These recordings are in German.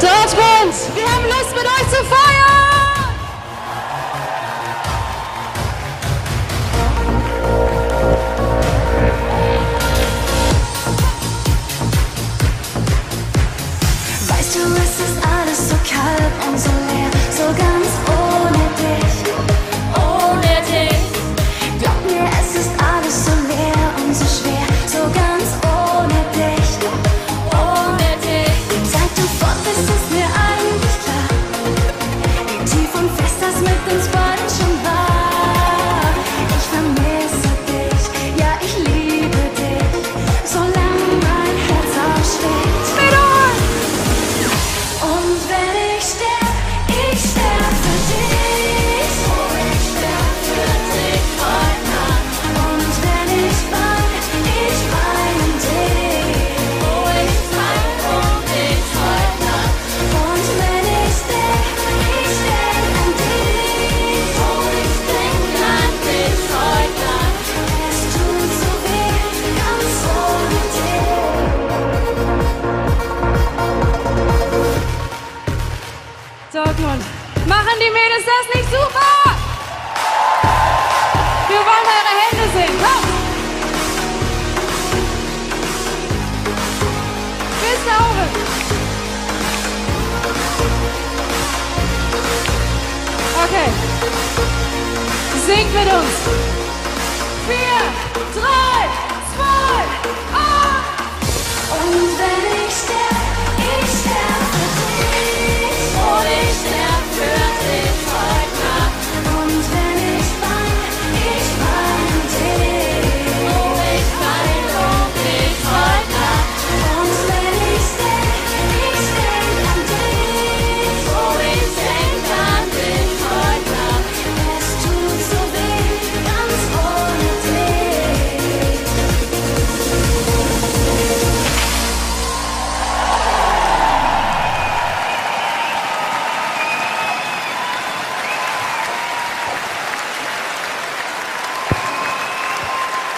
Dortmund, wir haben Lust, mit euch zu feiern! Dortmund. Machen die Mädels das nicht super? Wir wollen eure Hände sehen. Komm! Bis da oben. Okay. Singt mit uns. 4, 3, 2, 1. Und wenn ich sterbe, ich sterbe.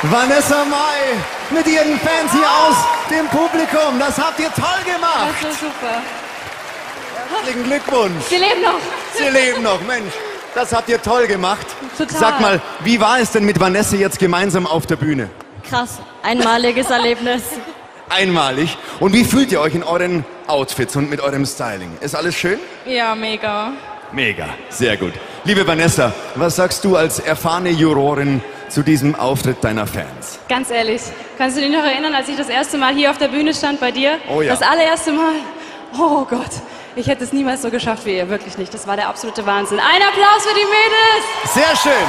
Vanessa Mai mit ihren Fans hier aus dem Publikum. Das habt ihr toll gemacht. Das war super. Herzlichen Glückwunsch. Sie leben noch. Sie leben noch. Mensch, das habt ihr toll gemacht. Total. Sag mal, wie war es denn mit Vanessa jetzt gemeinsam auf der Bühne? Krass. Einmaliges Erlebnis. Einmalig. Und wie fühlt ihr euch in euren Outfits und mit eurem Styling? Ist alles schön? Ja, mega. Mega. Sehr gut. Liebe Vanessa, was sagst du als erfahrene Jurorin zu diesem Auftritt deiner Fans? Ganz ehrlich, kannst du dich noch erinnern, als ich das erste Mal hier auf der Bühne stand bei dir? Oh ja. Das allererste Mal? Oh Gott, ich hätte es niemals so geschafft wie ihr, wirklich nicht. Das war der absolute Wahnsinn. Ein Applaus für die Mädels! Sehr schön!